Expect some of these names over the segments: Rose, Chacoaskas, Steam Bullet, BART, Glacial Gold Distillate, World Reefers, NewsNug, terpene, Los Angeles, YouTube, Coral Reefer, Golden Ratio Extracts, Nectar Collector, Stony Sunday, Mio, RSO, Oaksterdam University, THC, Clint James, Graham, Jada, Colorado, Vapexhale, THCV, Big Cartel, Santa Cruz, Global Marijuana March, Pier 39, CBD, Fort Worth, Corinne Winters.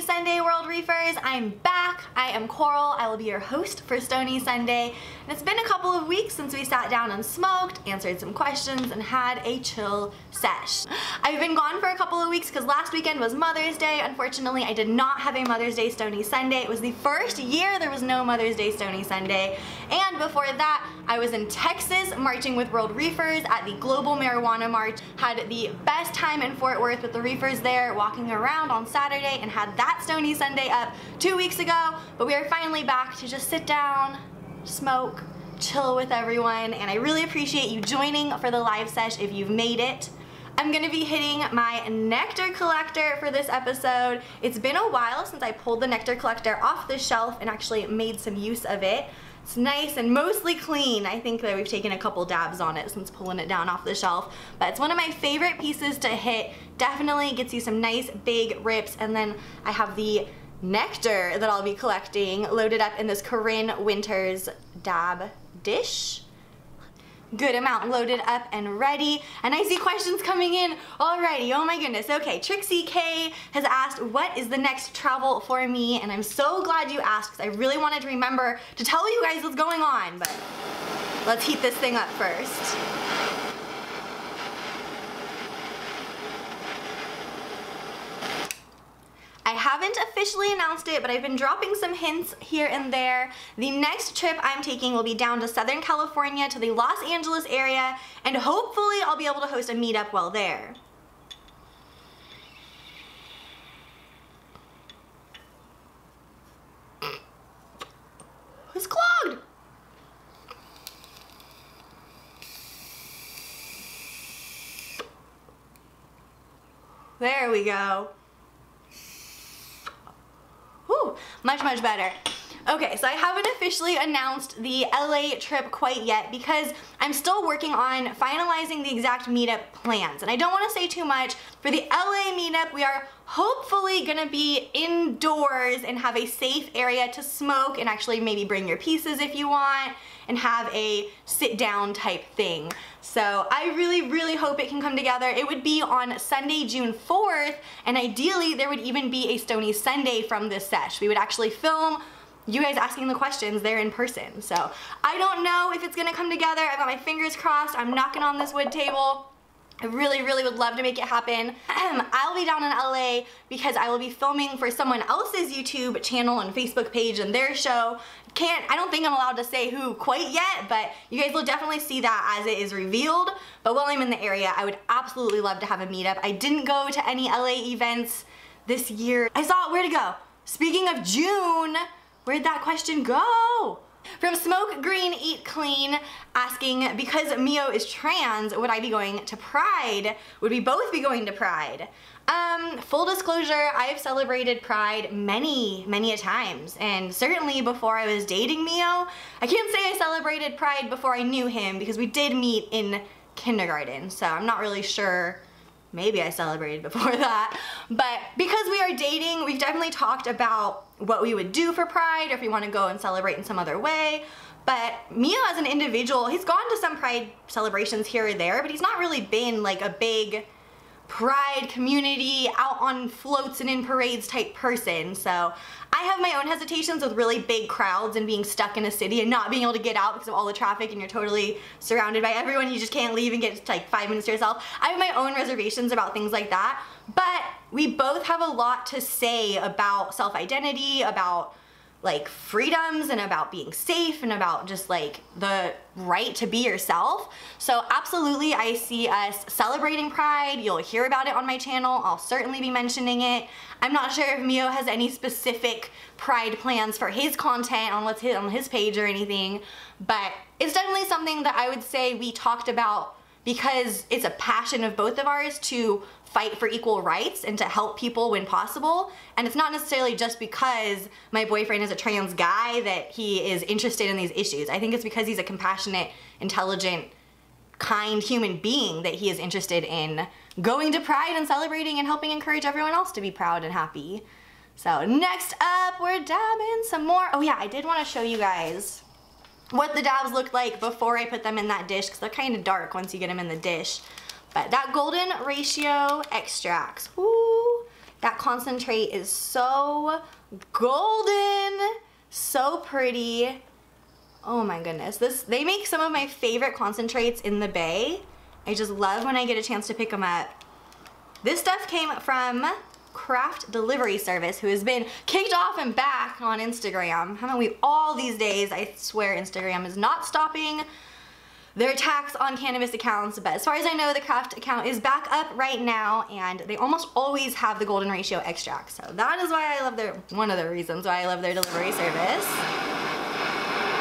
Stony Sunday, World Reefers. I'm back. I am Coral. I will be your host for Stony Sunday. And it's been a couple of weeks since we sat down and smoked, answered some questions, and had a chill sesh. I've been gone for a couple of weeks because last weekend was Mother's Day. Unfortunately, I did not have a Mother's Day Stony Sunday. It was the first year there was no Mother's Day Stony Sunday. And before that, I was in Texas marching with World Reefers at the Global Marijuana March. Had the best time in Fort Worth with the reefers there, walking around on Saturday, and had that Stony Sunday up 2 weeks ago. But we are finally back to just sit down, smoke, chill with everyone, and I really appreciate you joining for the live sesh if you've made it. I'm gonna be hitting my Nectar Collector for this episode. It's been a while since I pulled the Nectar Collector off the shelf and actually made some use of it. It's nice and mostly clean. I think that we've taken a couple dabs on it since pulling it down off the shelf, but it's one of my favorite pieces to hit. Definitely gets you some nice big rips, and then I have the nectar that I'll be collecting loaded up in this Corinne Winters dab dish. Good amount loaded up and ready, and I see questions coming in already. Oh my goodness. Okay, Trixie K has asked, what is the next travel for me? And I'm so glad you asked because I really wanted to remember to tell you guys what's going on, but let's heat this thing up first. I haven't officially announced it, but I've been dropping some hints here and there. The next trip I'm taking will be down to Southern California to the Los Angeles area, and hopefully I'll be able to host a meetup while there. It's clogged! There we go. Much, much better. Okay, so I haven't officially announced the LA trip quite yet because I'm still working on finalizing the exact meetup plans, and I don't want to say too much. For the LA meetup, we are hopefully gonna be indoors and have a safe area to smoke and actually maybe bring your pieces if you want and have a sit-down type thing. So I really, really hope it can come together. It would be on Sunday, June 4th, and ideally there would even be a Stony Sunday from this sesh. We would actually film you guys asking the questions there in person. So I don't know if it's gonna come together. I've got my fingers crossed. I'm knocking on this wood table. I really, really would love to make it happen. I'll be down in LA because I will be filming for someone else's YouTube channel and Facebook page and their show. I don't think I'm allowed to say who quite yet, but you guys will definitely see that as it is revealed. But while I'm in the area, I would absolutely love to have a meetup. I didn't go to any LA events this year. I saw, where'd it go? Speaking of June, where'd that question go? From Smoke Green Eat Clean asking, because Mio is trans, would I be going to Pride? Would we both be going to Pride? Full disclosure, I have celebrated Pride many, many a times, and certainly before I was dating Mio. I can't say I celebrated Pride before I knew him because we did meet in kindergarten, so I'm not really sure. Maybe I celebrated before that, but because we are dating, we've definitely talked about what we would do for Pride or if we want to go and celebrate in some other way. But Mio as an individual, he's gone to some Pride celebrations here or there, but he's not really been like a big Pride community out on floats and in parades type person. So I have my own hesitations with really big crowds and being stuck in a city and not being able to get out because of all the traffic and you're totally surrounded by everyone. You just can't leave and get like 5 minutes to yourself. I have my own reservations about things like that, but we both have a lot to say about self-identity, about like freedoms and about being safe and about just like the right to be yourself. So absolutely, I see us celebrating Pride. You'll hear about it on my channel. I'll certainly be mentioning it. I'm not sure if Mio has any specific Pride plans for his content on what's on his page or anything, but it's definitely something that I would say we talked about because it's a passion of both of ours to fight for equal rights and to help people when possible. And it's not necessarily just because my boyfriend is a trans guy that he is interested in these issues. I think it's because he's a compassionate, intelligent, kind human being that he is interested in going to Pride and celebrating and helping encourage everyone else to be proud and happy. So next up, we're dabbing some more. Oh yeah, I did want to show you guys what the dabs look like before I put them in that dish because they're kind of dark once you get them in the dish. But that Golden Ratio Extracts, ooh, That concentrate is so golden, so pretty. Oh my goodness. This, they make some of my favorite concentrates in the Bay. I just love when I get a chance to pick them up. This stuff came from Craft Delivery Service, who has been kicked off and back on Instagram. Haven't we all these days? I swear Instagram is not stopping their attacks on cannabis accounts, but as far as I know, the Craft account is back up right now, and they almost always have the Golden Ratio Extracts. So that is why I love their, one of the reasons why I love their delivery service.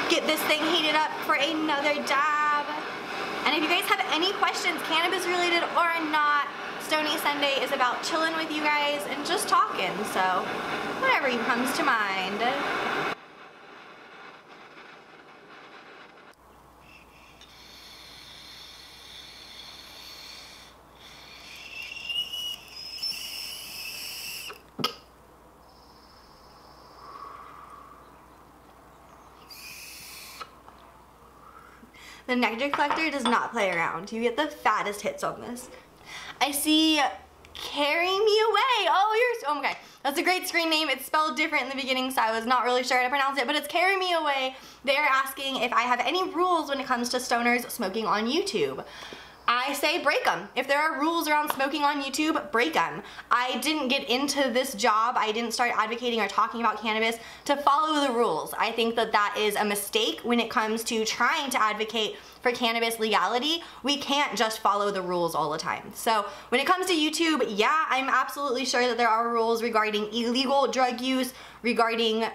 Get this thing heated up for another dab. And if you guys have any questions, cannabis related or not, Stony Sunday is about chilling with you guys and just talking, so whatever comes to mind. The Nectar Collector does not play around. You get the fattest hits on this. I see Carry Me Away. Oh, you're so, okay. That's a great screen name. It's spelled different in the beginning, so I was not really sure how to pronounce it, but it's Carry Me Away. They're asking if I have any rules when it comes to stoners smoking on YouTube. I say break them. If there are rules around smoking on YouTube, break them. I didn't get into this job, I didn't start advocating or talking about cannabis to follow the rules. I think that that is a mistake when it comes to trying to advocate for cannabis legality. We can't just follow the rules all the time. So when it comes to YouTube, yeah, I'm absolutely sure that there are rules regarding illegal drug use, regarding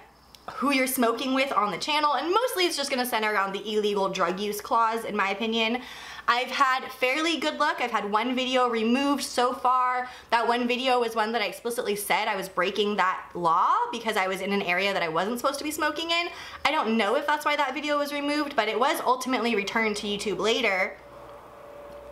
who you're smoking with on the channel, and mostly it's just gonna center around the illegal drug use clause, in my opinion. I've had fairly good luck. I've had one video removed so far. That one video was one that I explicitly said I was breaking that law because I was in an area that I wasn't supposed to be smoking in. I don't know if that's why that video was removed, but it was ultimately returned to YouTube later.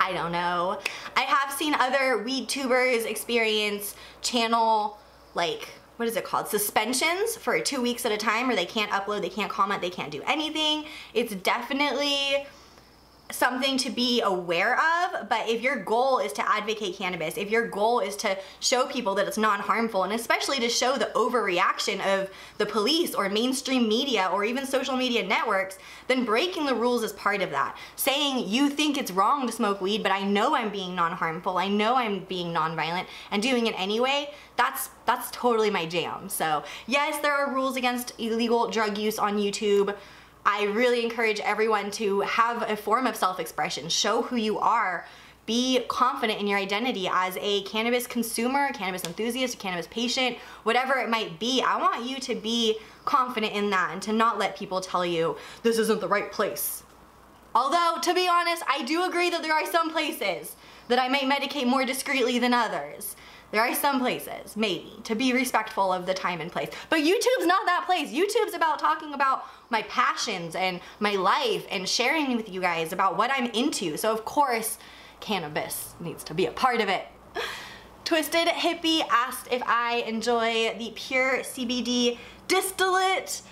I don't know. I have seen other WeedTubers experience channel, like, what is it called? Suspensions for 2 weeks at a time where they can't upload, they can't comment, they can't do anything. It's definitely something to be aware of, but if your goal is to advocate cannabis, if your goal is to show people that it's non-harmful, and especially to show the overreaction of the police or mainstream media or even social media networks, then breaking the rules is part of that. Saying you think it's wrong to smoke weed, but I know I'm being non-harmful, I know I'm being non-violent, and doing it anyway, that's totally my jam. So yes, there are rules against illegal drug use on YouTube. I really encourage everyone to have a form of self-expression. Show who you are. Be confident in your identity as a cannabis consumer, a cannabis enthusiast, a cannabis patient, whatever it might be. I want you to be confident in that and to not let people tell you, this isn't the right place. Although, to be honest, I do agree that there are some places that I may medicate more discreetly than others. There are some places, maybe, to be respectful of the time and place. But YouTube's not that place. YouTube's about talking about my passions and my life and sharing with you guys about what I'm into. So of course, cannabis needs to be a part of it. Twisted Hippie asked if I enjoy the Pure CBD Distillate.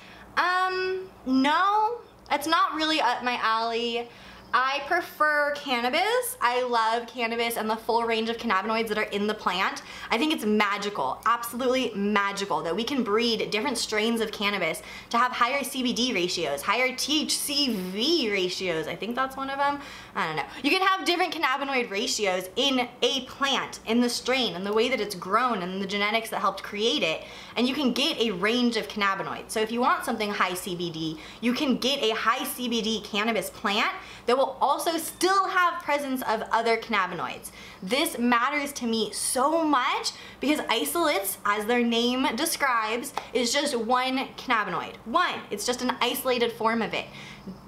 No, it's not really up my alley. I prefer cannabis. I love cannabis and the full range of cannabinoids that are in the plant. I think it's magical, absolutely magical, that we can breed different strains of cannabis to have higher CBD ratios, higher THCV ratios. I think that's one of them. I don't know. You can have different cannabinoid ratios in a plant, in the strain, and the way that it's grown, and the genetics that helped create it, and you can get a range of cannabinoids. So if you want something high CBD, you can get a high CBD cannabis plant that will also still have presence of other cannabinoids. This matters to me so much because isolates, as their name describes, is just one cannabinoid. One, it's just an isolated form of it.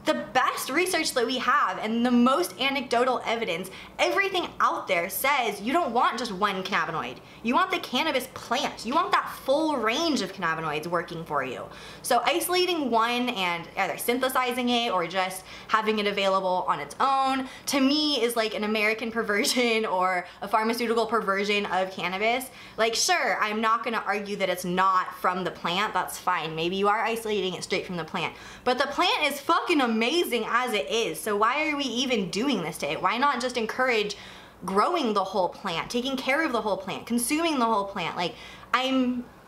The best research that we have and the most anecdotal evidence, everything out there says you don't want just one cannabinoid. You want the cannabis plant. You want that full range of cannabinoids working for you. So isolating one and either synthesizing it or just having it available on its own, to me, is like an American perversion or a pharmaceutical perversion of cannabis. Like, sure, I'm not gonna argue that it's not from the plant. That's fine. Maybe you are isolating it straight from the plant. But the plant is fucking amazing as it is, so why are we even doing this to it? Why not just encourage growing the whole plant, taking care of the whole plant, consuming the whole plant. Like,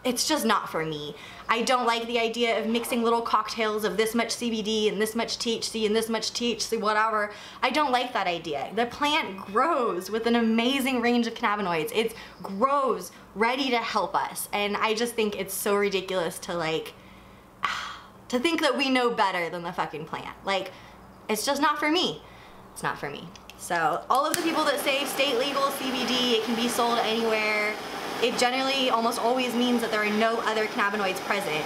it's just not for me. I don't like the idea of mixing little cocktails of this much CBD and this much THC and this much THC whatever. I don't like that idea. The plant grows with an amazing range of cannabinoids. It grows ready to help us. And I just think it's so ridiculous to to think that we know better than the fucking plant. Like, it's just not for me. It's not for me. So all of the people that say state legal CBD, it can be sold anywhere, it generally almost always means that there are no other cannabinoids present.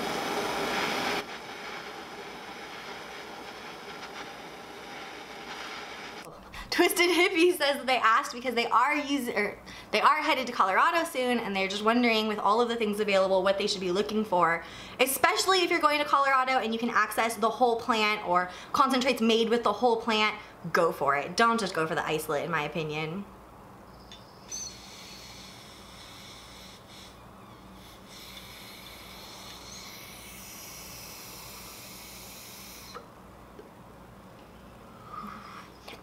Twisted Hippie says that they asked because they are headed to Colorado soon, and they're just wondering, with all of the things available, what they should be looking for, especially if you're going to Colorado and you can access the whole plant or concentrates made with the whole plant. Go for it. Don't just go for the isolate, in my opinion.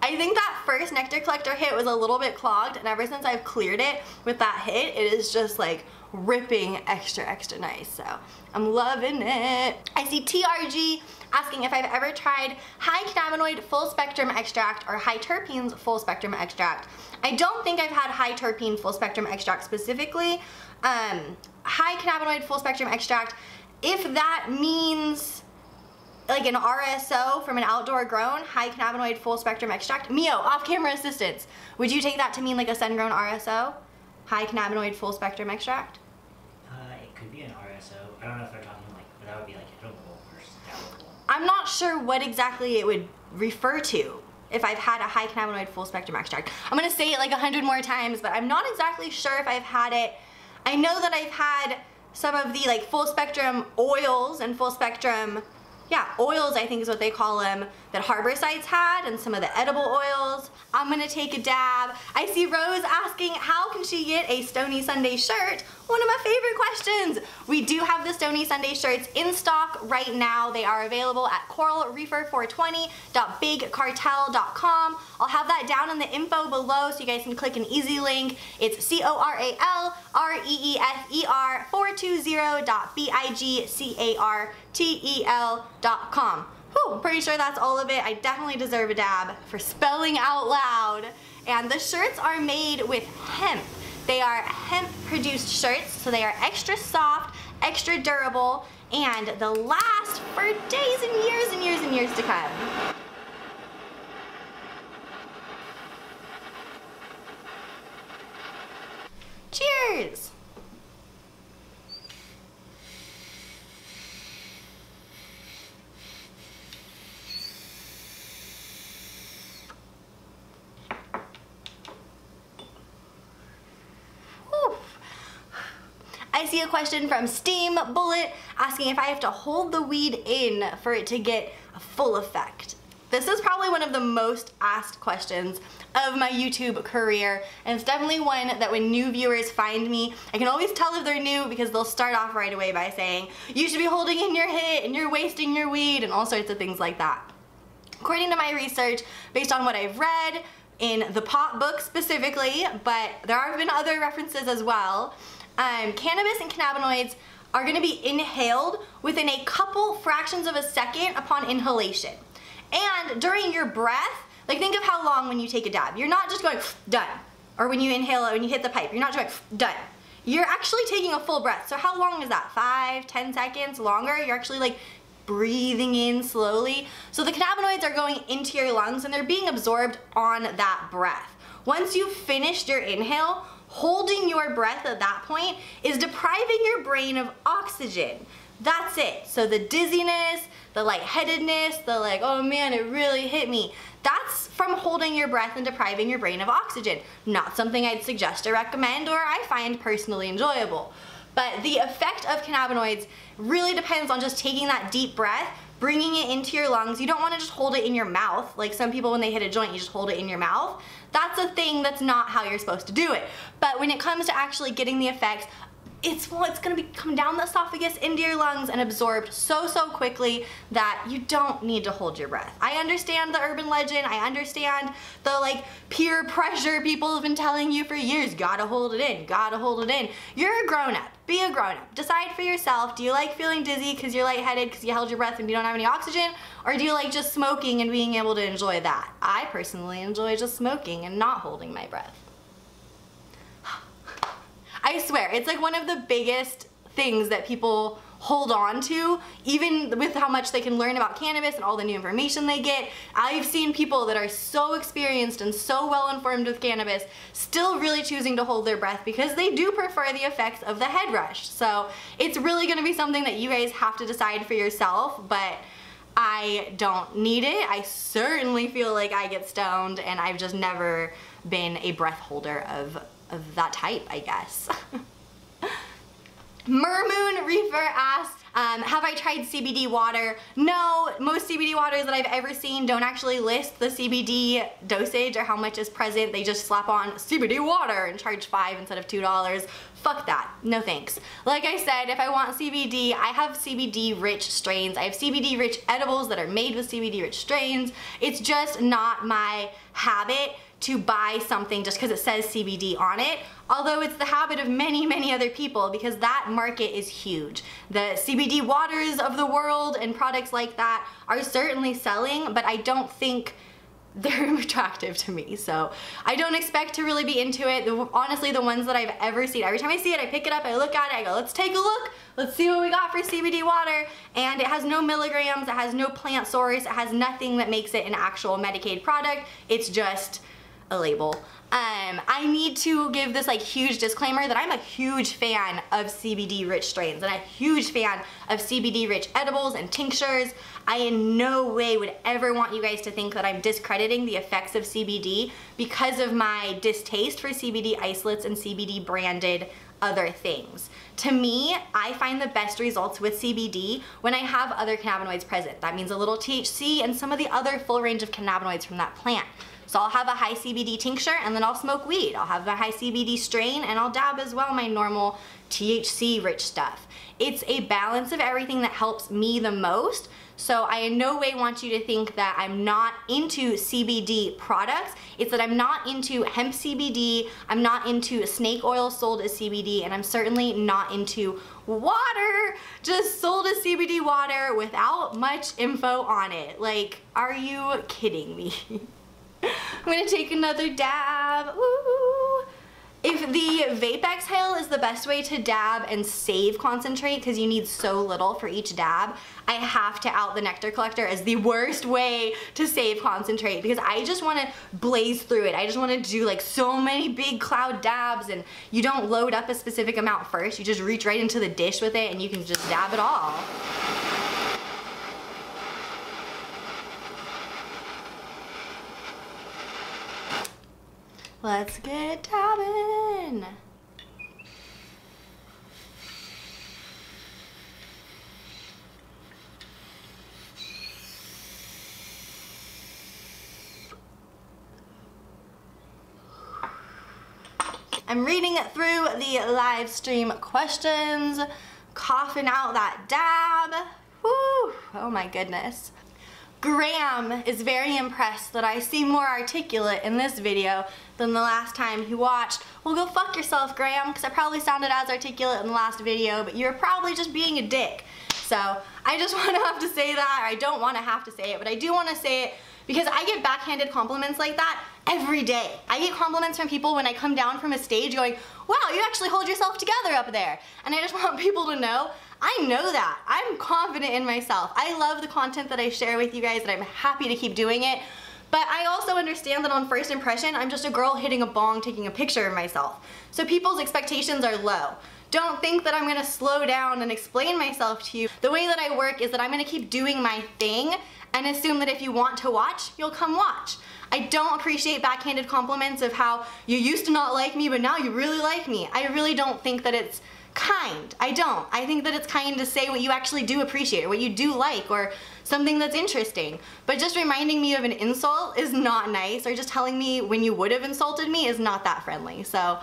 I think that first Nectar Collector hit was a little bit clogged, and ever since I've cleared it with that hit, it is just like ripping extra, extra nice. So I'm loving it. I see TRG asking if I've ever tried high cannabinoid full spectrum extract or high terpenes full spectrum extract. I don't think I've had high terpene full spectrum extract specifically. High cannabinoid full spectrum extract, if that means like an RSO from an outdoor grown, high cannabinoid full spectrum extract. Mio, off camera assistance, would you take that to mean like a sun grown RSO? High cannabinoid full spectrum extract? It could be an RSO. I don't know if they're talking like, but that would be like edible or sellable. I'm not sure what exactly it would refer to if I've had a high cannabinoid full spectrum extract. I'm gonna say it like 100 more times, but I'm not exactly sure if I've had it. I know that I've had some of the like full spectrum oils and full spectrum, yeah, oils I think is what they call them, that Harborside's had, and some of the edible oils. I'm gonna take a dab. I see Rose asking, how can she get a Stony Sunday shirt? One of my favorite questions. We do have the Stony Sunday shirts in stock right now. They are available at coralreefer420.bigcartel.com. I'll have that down in the info below so you guys can click an easy link. It's coralreefer420.bigcartel.com. I'm pretty sure that's all of it. I definitely deserve a dab for spelling out loud. And the shirts are made with hemp. They are hemp produced shirts, so they are extra soft, extra durable, and they'll last for days and years and years and years to come. Cheers! I see a question from Steam Bullet asking if I have to hold the weed in for it to get a full effect. This is probably one of the most asked questions of my YouTube career, and it's definitely one that when new viewers find me, I can always tell if they're new because they'll start off right away by saying, you should be holding in your hit and you're wasting your weed and all sorts of things like that. According to my research, based on what I've read in the pot book specifically, but there have been other references as well, cannabis and cannabinoids are going to be inhaled within a couple fractions of a second upon inhalation. And during your breath, like think of how long when you take a dab. You're not just going, done. Or when you inhale, when you hit the pipe, you're not just going, done. You're actually taking a full breath. So how long is that? 5, 10 seconds longer? You're actually like breathing in slowly. So the cannabinoids are going into your lungs and they're being absorbed on that breath. Once you've finished your inhale, holding your breath at that point is depriving your brain of oxygen. That's it. So the dizziness, the lightheadedness, the like, oh man, it really hit me. That's from holding your breath and depriving your brain of oxygen. Not something I'd suggest or recommend or I find personally enjoyable. But the effect of cannabinoids really depends on just taking that deep breath, bringing it into your lungs. You don't want to just hold it in your mouth. Like some people when they hit a joint, you just hold it in your mouth. That's a thing, that's not how you're supposed to do it. But when it comes to actually getting the effects it's gonna be come down the esophagus into your lungs and absorbed so quickly that you don't need to hold your breath. I understand the urban legend, I understand the like peer pressure people have been telling you for years, gotta hold it in, gotta hold it in. You're a grown-up. Be a grown-up. Decide for yourself, do you like feeling dizzy because you're lightheaded because you held your breath and you don't have any oxygen, or do you like just smoking and being able to enjoy that? I personally enjoy just smoking and not holding my breath. I swear, it's like one of the biggest things that people hold on to, even with how much they can learn about cannabis and all the new information they get. I've seen people that are so experienced and so well informed with cannabis still really choosing to hold their breath because they do prefer the effects of the head rush. So it's really gonna be something that you guys have to decide for yourself, but I don't need it. I certainly feel like I get stoned, and I've just never been a breath holder of that type, I guess. Mermoon Reefer asks, have I tried CBD water? No, most CBD waters that I've ever seen don't actually list the CBD dosage or how much is present. They just slap on CBD water and charge $5 instead of $2. Fuck that, no thanks. Like I said, if I want CBD, I have CBD rich strains. I have CBD rich edibles that are made with CBD rich strains. It's just not my habit to buy something just because it says CBD on it, although it's the habit of many other people because that market is huge. The CBD waters of the world and products like that are certainly selling, but I don't think they're attractive to me, so I don't expect to really be into it. Honestly, the ones that I've ever seen, every time I see it, I pick it up, I look at it, I go, let's take a look, let's see what we got for CBD water, and it has no milligrams, it has no plant source, it has nothing that makes it an actual Medicaid product. It's just a label. I need to give this like huge disclaimer that I'm a huge fan of CBD rich strains and a huge fan of CBD rich edibles and tinctures. I in no way would ever want you guys to think that I'm discrediting the effects of CBD because of my distaste for CBD isolates and CBD branded other things. To me, I find the best results with CBD when I have other cannabinoids present. That means a little THC and some of the other full range of cannabinoids from that plant. So I'll have a high CBD tincture and then I'll smoke weed. I'll have a high CBD strain and I'll dab as well my normal THC rich stuff. It's a balance of everything that helps me the most. So I in no way want you to think that I'm not into CBD products. It's that I'm not into hemp CBD, I'm not into snake oil sold as CBD, and I'm certainly not into water just sold as CBD water without much info on it. Like, are you kidding me? I'm gonna take another dab. Ooh. If the Vapexhale is the best way to dab and save concentrate because you need so little for each dab, I have to out the Nectar Collector as the worst way to save concentrate because I just want to blaze through it. I just want to do like so many big cloud dabs, and you don't load up a specific amount first. You just reach right into the dish with it and you can just dab it all. Let's get dabbing. I'm reading through the live stream questions, coughing out that dab. Woo, oh my goodness. Graham is very impressed that I seem more articulate in this video than the last time he watched. Well, go fuck yourself, Graham, because I probably sounded as articulate in the last video, but you're probably just being a dick. So I just want to have to say that, or I don't want to have to say it, but I do want to say it because I get backhanded compliments like that every day. I get compliments from people when I come down from a stage going, wow, you actually hold yourself together up there. And I just want people to know I know that. I'm confident in myself. I love the content that I share with you guys and I'm happy to keep doing it. But I also understand that on first impression, I'm just a girl hitting a bong taking a picture of myself. So people's expectations are low. Don't think that I'm gonna slow down and explain myself to you. The way that I work is that I'm gonna keep doing my thing and assume that if you want to watch, you'll come watch. I don't appreciate backhanded compliments of how you used to not like me, but now you really like me. I really don't think that it's kind. I don't. I think that it's kind to say what you actually do appreciate or what you do like or something that's interesting. But just reminding me of an insult is not nice, or just telling me when you would have insulted me is not that friendly. So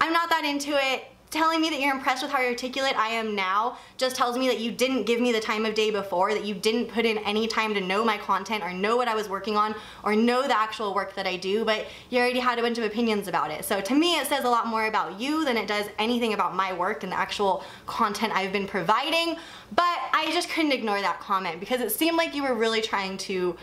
I'm not that into it. telling me that you're impressed with how articulate I am now just tells me that you didn't give me the time of day before, that you didn't put in any time to know my content or know what I was working on or know the actual work that I do, but you already had a bunch of opinions about it. So to me, it says a lot more about you than it does anything about my work and the actual content I've been providing. But I just couldn't ignore that comment because it seemed like you were really trying to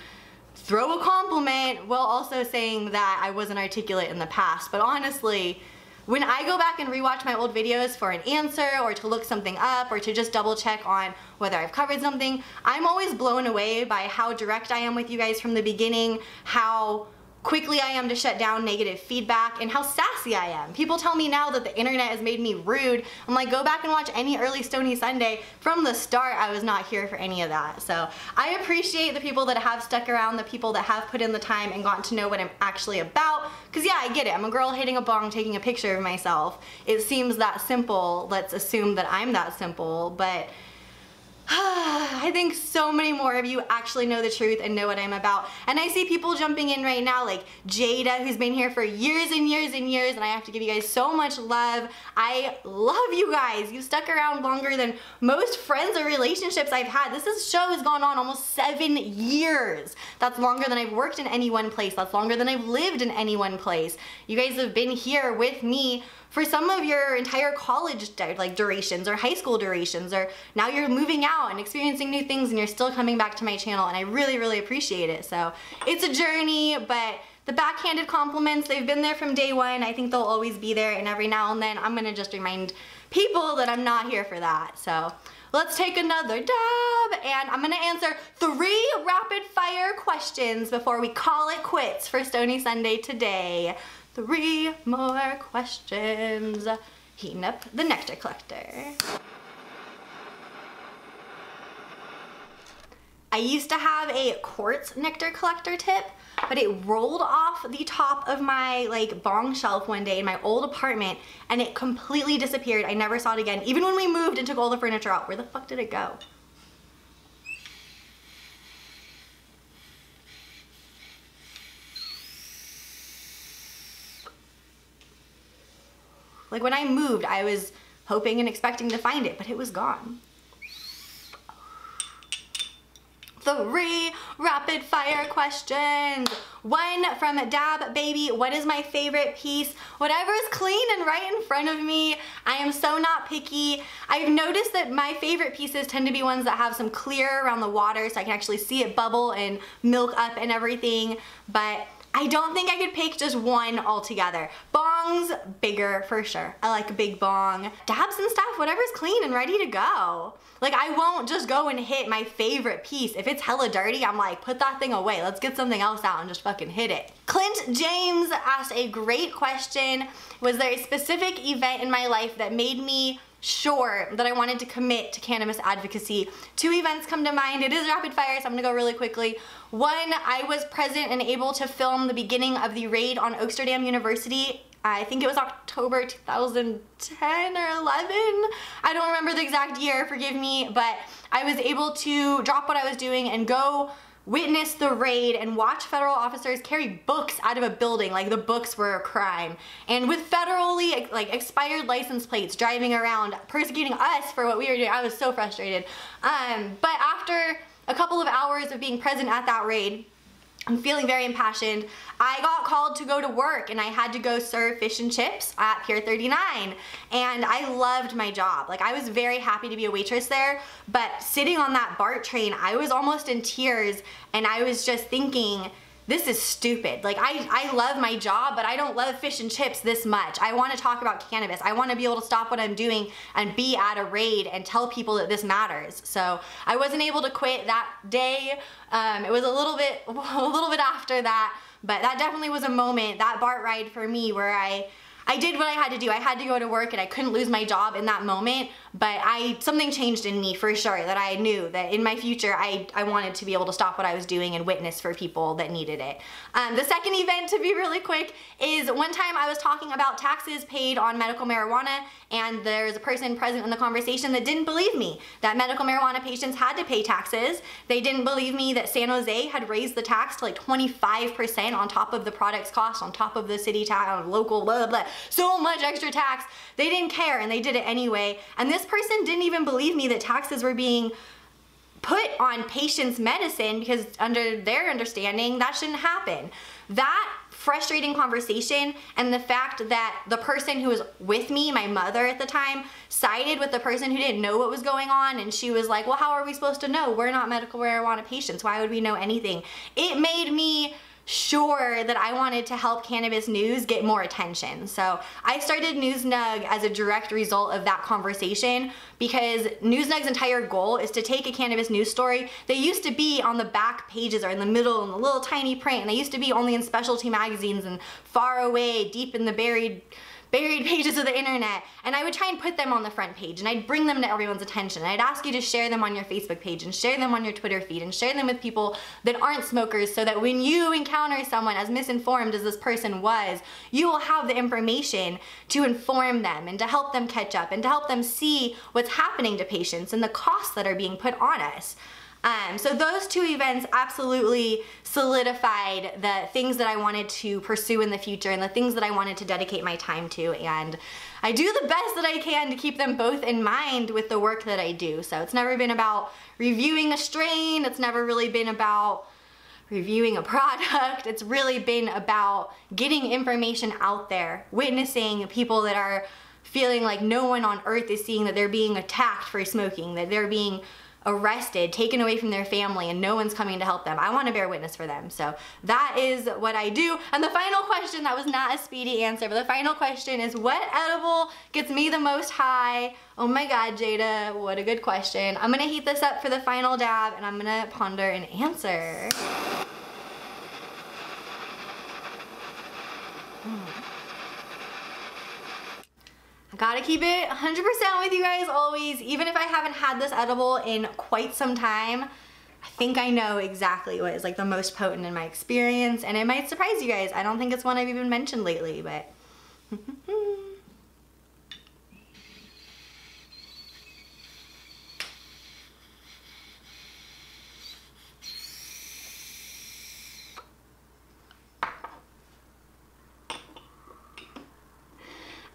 throw a compliment while also saying that I wasn't articulate in the past. But honestly, when I go back and rewatch my old videos for an answer or to look something up or to just double check on whether I've covered something, I'm always blown away by how direct I am with you guys from the beginning, how quickly I am to shut down negative feedback, and how sassy I am. People tell me now that the internet has made me rude. I'm like, go back and watch any early Stony Sunday. From the start, I was not here for any of that. So I appreciate the people that have stuck around, the people that have put in the time and gotten to know what I'm actually about. Cause yeah, I get it. I'm a girl hitting a bong, taking a picture of myself. It seems that simple. Let's assume that I'm that simple, but I think so many more of you actually know the truth and know what I'm about. And I see people jumping in right now like Jada, who's been here for years and years and years, and I have to give you guys so much love. I love you guys. You stuck around longer than most friends or relationships I've had. This show has gone on almost 7 years. That's longer than I've worked in any one place. That's longer than I've lived in any one place. You guys have been here with me for some of your entire college like durations or high school durations, or now you're moving out and experiencing new things and you're still coming back to my channel, and I really, really appreciate it. So it's a journey, but the backhanded compliments, they've been there from day one. I think they'll always be there, and every now and then I'm gonna just remind people that I'm not here for that. So let's take another dab, and I'm gonna answer 3 rapid fire questions before we call it quits for Stony Sunday today. 3 more questions. Heating up the Nectar Collector. I used to have a quartz nectar collector tip, but it rolled off the top of my like bong shelf one day in my old apartment, and it completely disappeared. I never saw it again. Even when we moved and took all the furniture out, where the fuck did it go? Like when I moved, I was hoping and expecting to find it, but it was gone. 3 rapid fire questions. 1 from Dab Baby. What is my favorite piece? Whatever is clean and right in front of me. I am so not picky. I've noticed that my favorite pieces tend to be ones that have some clear around the water so I can actually see it bubble and milk up and everything, but I don't think I could pick just one altogether. Bongs, bigger for sure. I like a big bong. Dabs and stuff, whatever's clean and ready to go. Like I won't just go and hit my favorite piece. If it's hella dirty, I'm like, put that thing away. Let's get something else out and just fucking hit it. Clint James asked a great question. Was there a specific event in my life that made me sure that I wanted to commit to cannabis advocacy? 2 events come to mind. It is rapid fire, so I'm gonna go really quickly. 1, I was present and able to film the beginning of the raid on Oaksterdam University. I think it was October 2010 or 11. I don't remember the exact year, forgive me, but I was able to drop what I was doing and go witness the raid and watch federal officers carry books out of a building like the books were a crime, and with federally like expired license plates driving around persecuting us for what we were doing. I was so frustrated, but after a couple of hours of being present at that raid, I'm feeling very impassioned. I got called to go to work, and I had to go serve fish and chips at Pier 39, and I loved my job. Like I was very happy to be a waitress there, but sitting on that BART train, I was almost in tears, and I was just thinking, this is stupid. Like I love my job, but I don't love fish and chips this much. I wanna talk about cannabis. I wanna be able to stop what I'm doing and be at a raid and tell people that this matters. So I wasn't able to quit that day. It was a little bit after that, but that definitely was a moment, that BART ride for me, where I did what I had to do. I had to go to work and I couldn't lose my job in that moment, But something changed in me for sure, that I knew that in my future I wanted to be able to stop what I was doing and witness for people that needed it. The second event, to be really quick, is one time I was talking about taxes paid on medical marijuana, and there's a person present in the conversation that didn't believe me that medical marijuana patients had to pay taxes. They didn't believe me that San Jose had raised the tax to like 25% on top of the product's cost, on top of the city tax, local blah blah, so much extra tax. They didn't care and they did it anyway. And this person didn't even believe me that taxes were being put on patients' medicine, because under their understanding that shouldn't happen. That frustrating conversation, and the fact that the person who was with me, my mother at the time, sided with the person who didn't know what was going on, and she was like, well, how are we supposed to know? We're not medical marijuana patients. Why would we know anything? It made me sure that I wanted to help cannabis news get more attention. So I started NewsNug as a direct result of that conversation, because NewsNug's entire goal is to take a cannabis news story that used to be on the back pages or in the middle in the little tiny print, and they used to be only in specialty magazines and far away deep in the buried pages of the internet, and I would try and put them on the front page, and I'd bring them to everyone's attention, and I'd ask you to share them on your Facebook page and share them on your Twitter feed and share them with people that aren't smokers, so that when you encounter someone as misinformed as this person was, you will have the information to inform them and to help them catch up and to help them see what's happening to patients and the costs that are being put on us. So those two events absolutely solidified the things that I wanted to pursue in the future and the things that I wanted to dedicate my time to, and I do the best that I can to keep them both in mind with the work that I do. So it's never been about reviewing a strain, it's never really been about reviewing a product, it's really been about getting information out there, witnessing people that are feeling like no one on earth is seeing that they're being attacked for smoking, that they're being arrested, taken away from their family, and no one's coming to help them. I want to bear witness for them. So that is what I do. And the final question, that was not a speedy answer, but the final question is, what edible gets me the most high? Oh my God, Jada, what a good question. I'm gonna heat this up for the final dab, and I'm gonna ponder an answer. Gotta keep it 100% with you guys always. Even if I haven't had this edible in quite some time, I think I know exactly what is like the most potent in my experience, and it might surprise you guys. I don't think it's one I've even mentioned lately, but.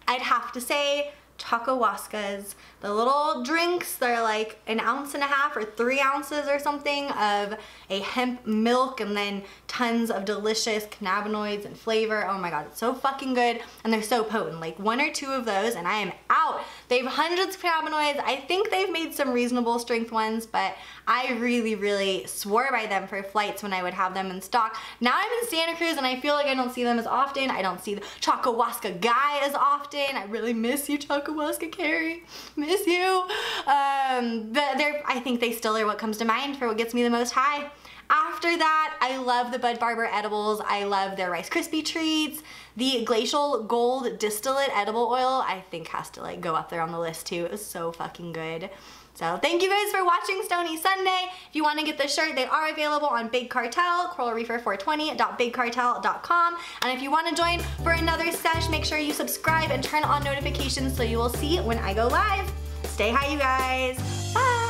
I'd have to say Chacoaskas, the little drinks. They're like 1.5 ounces or 3 ounces or something of a hemp milk, and then tons of delicious cannabinoids and flavor. Oh my God, it's so fucking good, and they're so potent. Like 1 or 2 of those and I am out. They have hundreds of cannabinoids. I think they've made some reasonable strength ones, but I really, really swore by them for flights when I would have them in stock. Now I'm in Santa Cruz and I feel like I don't see them as often. I don't see the Chacoaska guy as often. I really miss you, Chacoaska Carrie. Miss you. But I think they still are what comes to mind for what gets me the most high. After that, I love the Bud Barber edibles. I love their Rice Krispie treats. The Glacial Gold Distillate edible oil, I think, has to like go up there on the list too. It was so fucking good. So thank you guys for watching Stony Sunday. If you want to get the shirt, they are available on Big Cartel, coralreefer420.bigcartel.com. And if you want to join for another sesh, make sure you subscribe and turn on notifications so you will see when I go live. Stay high, you guys. Bye.